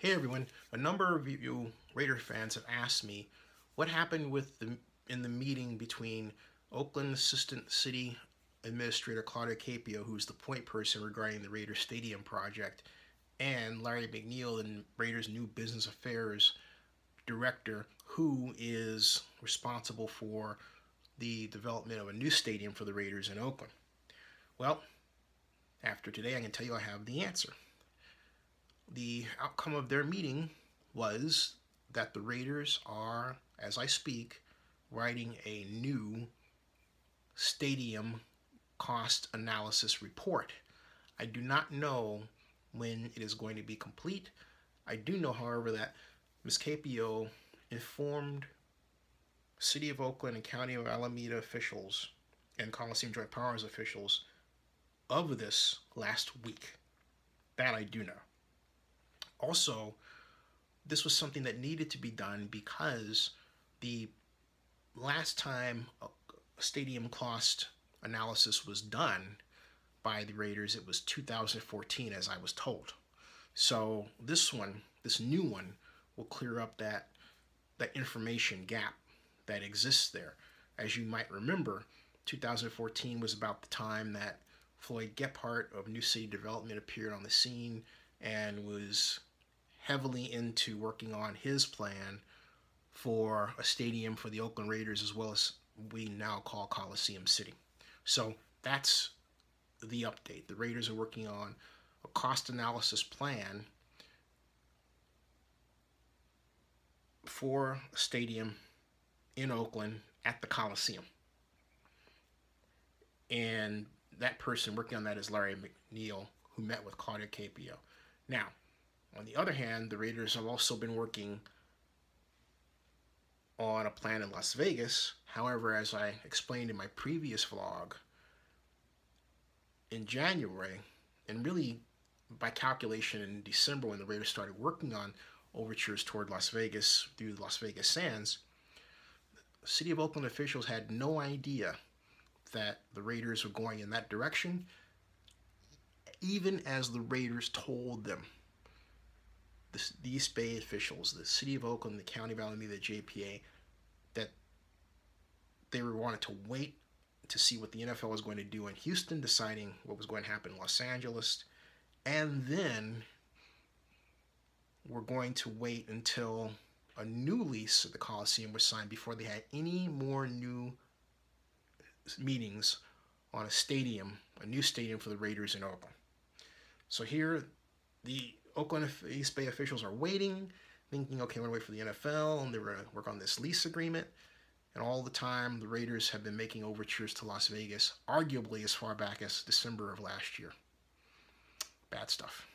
Hey everyone, a number of you Raider fans have asked me what happened in the meeting between Oakland Assistant City Administrator Claudia Cappio, who's the point person regarding the Raider Stadium project, and Larry McNeil, and Raiders' new business affairs director, who is responsible for the development of a new stadium for the Raiders in Oakland. Well, after today, I can tell you I have the answer. The outcome of their meeting was that the Raiders are, as I speak, writing a new stadium cost analysis report. I do not know when it is going to be complete. I do know, however, that Ms. Cappio informed City of Oakland and County of Alameda officials and Coliseum Joint Powers officials of this last week. That I do know. Also, this was something that needed to be done because the last time a stadium cost analysis was done by the Raiders, it was 2014, as I was told. So this new one, will clear up that information gap that exists there. As you might remember, 2014 was about the time that Floyd Gephardt of New City Development appeared on the scene and was heavily into working on his plan for a stadium for the Oakland Raiders, as well as we now call Coliseum City. So that's the update. The Raiders are working on a cost analysis plan for a stadium in Oakland at the Coliseum. And that person working on that is Larry McNeil, who met with Claudia Cappio. Now, on the other hand, the Raiders have also been working on a plan in Las Vegas. However, as I explained in my previous vlog, in January, and really by calculation in December, when the Raiders started working on overtures toward Las Vegas through the Las Vegas Sands, the City of Oakland officials had no idea that the Raiders were going in that direction, even as the Raiders told them. These Bay officials, the City of Oakland, the County of Alameda, the JPA, that they were wanting to wait to see what the NFL was going to do in Houston, deciding what was going to happen in Los Angeles, and then we're going to wait until a new lease at the Coliseum was signed before they had any more new meetings on a stadium, a new stadium for the Raiders in Oakland. So here, the Oakland East Bay officials are waiting, thinking, okay, we're gonna wait for the NFL and they're gonna work on this lease agreement. And all the time, the Raiders have been making overtures to Las Vegas, arguably as far back as December of last year. Bad stuff.